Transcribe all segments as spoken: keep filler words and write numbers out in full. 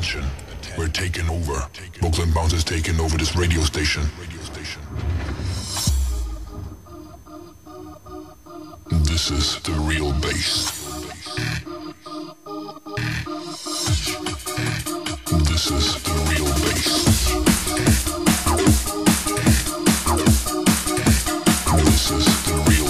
Attention, we're taking over. Brooklyn Bounce is taking over this radio station. This is the real bass. This is the real bass. This is the real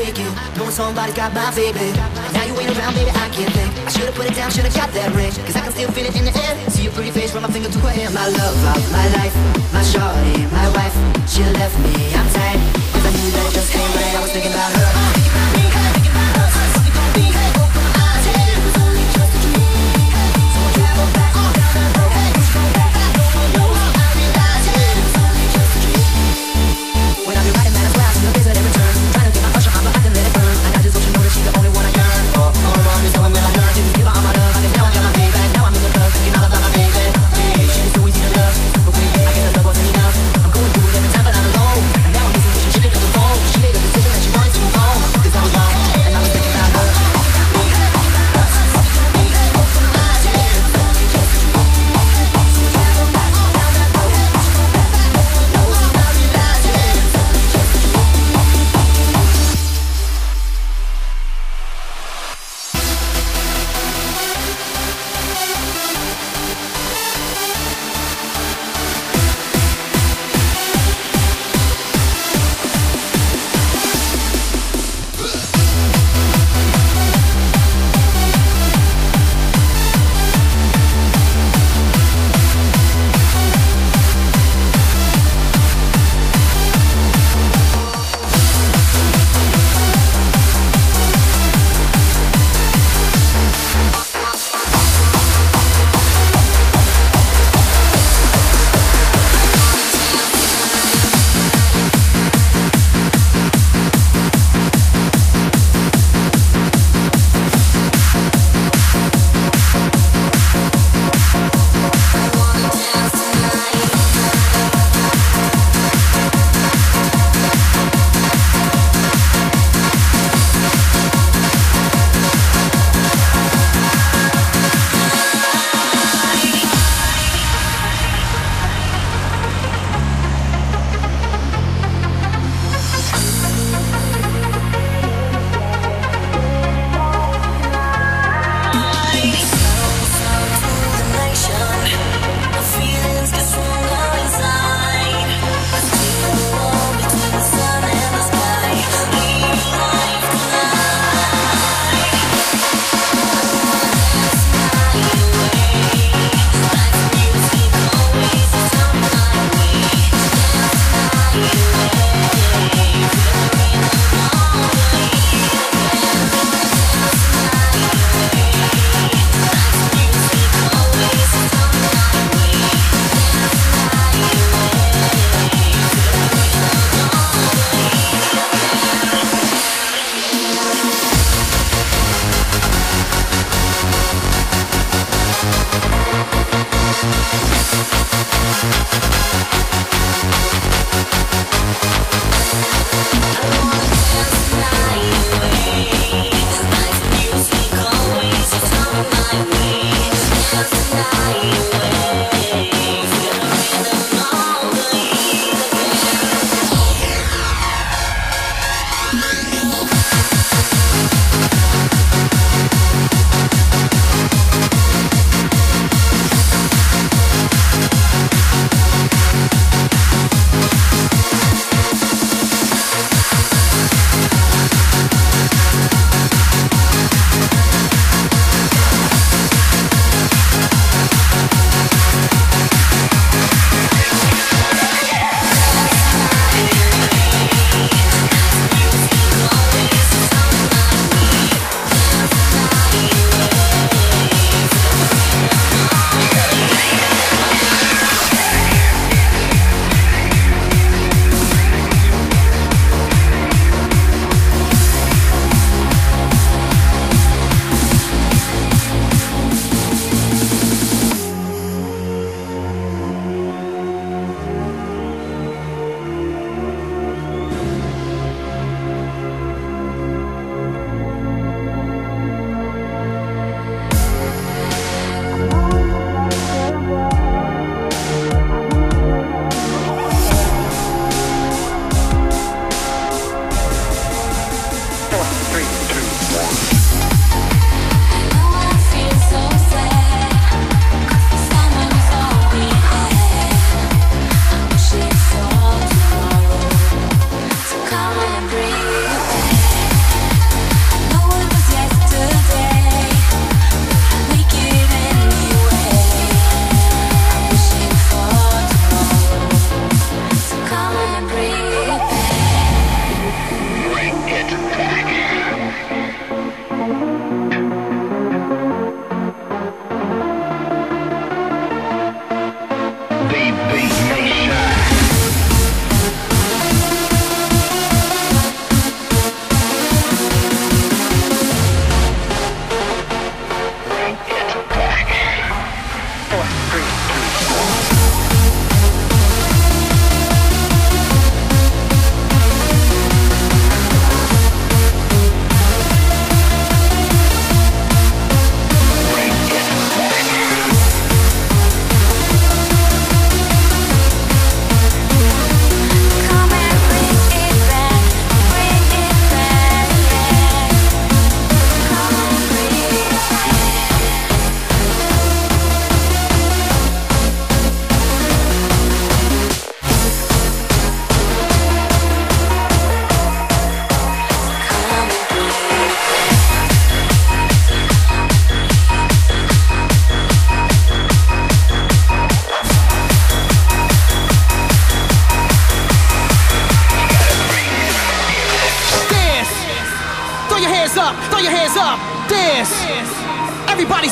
take you, knowing somebody's got my baby. Now you ain't around, baby, I can't think. I should've put it down, should've got that ring, cause I can still feel it in the air. See your pretty face from my finger to her hand. My love, my life, my shawty, my wife. She left me, I'm tired, cause I knew that it just ain't right. I was thinking about her. I'm thinking about me, I'm thinking about us. Something gon' be, hey, woke up my eyes. Hey, it was only just what you need. Hey, so I travel back, all down the road. Hey, you come back, I don't know how I realize. Hey, it was only just what you need. When I be riding, man, I swear I see no visit every turn. Now I'm in the club, thinking all about my baby. Hey, she's so easy to love, but wait, I can Everybody's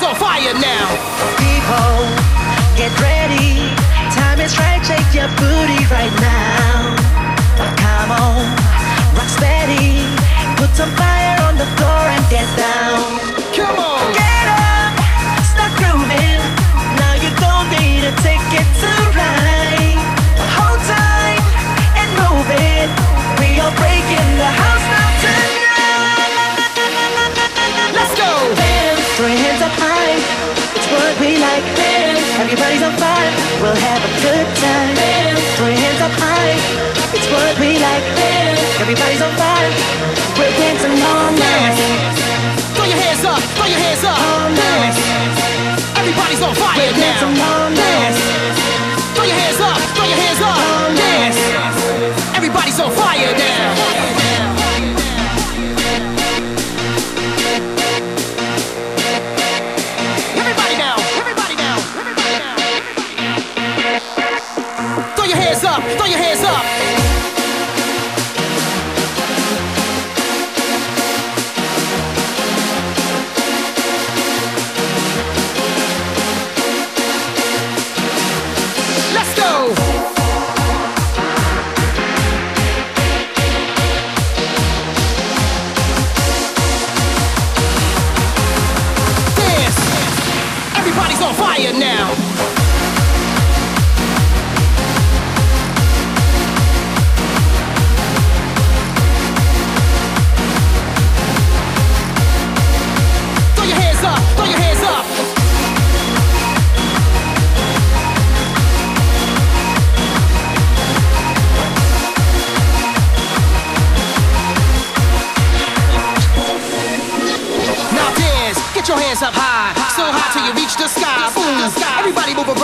on fire now.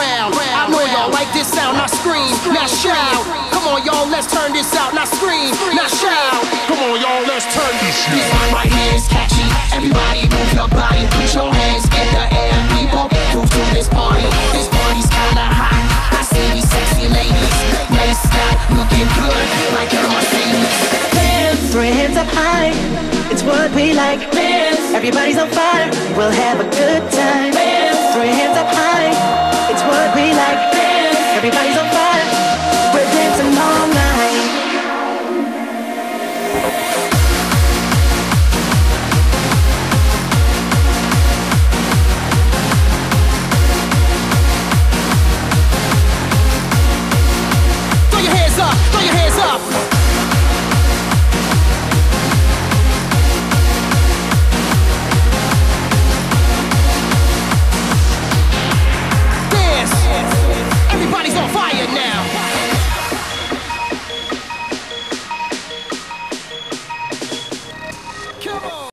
round. I know y'all like this sound, now scream, now shout. Come on y'all, let's turn this out, now scream, now shout. Come on y'all, let's turn this out. My hand is catchy, everybody move your body. Put your hands in the air, we won't move through this party. This party's kinda hot, I see these sexy ladies. Nice stop, looking good, like you're my favorite. Dance, throw your hands up high, it's what we like. Dance, everybody's on fire, we'll have a good time. Dance, throw your hands up high, it's what we like.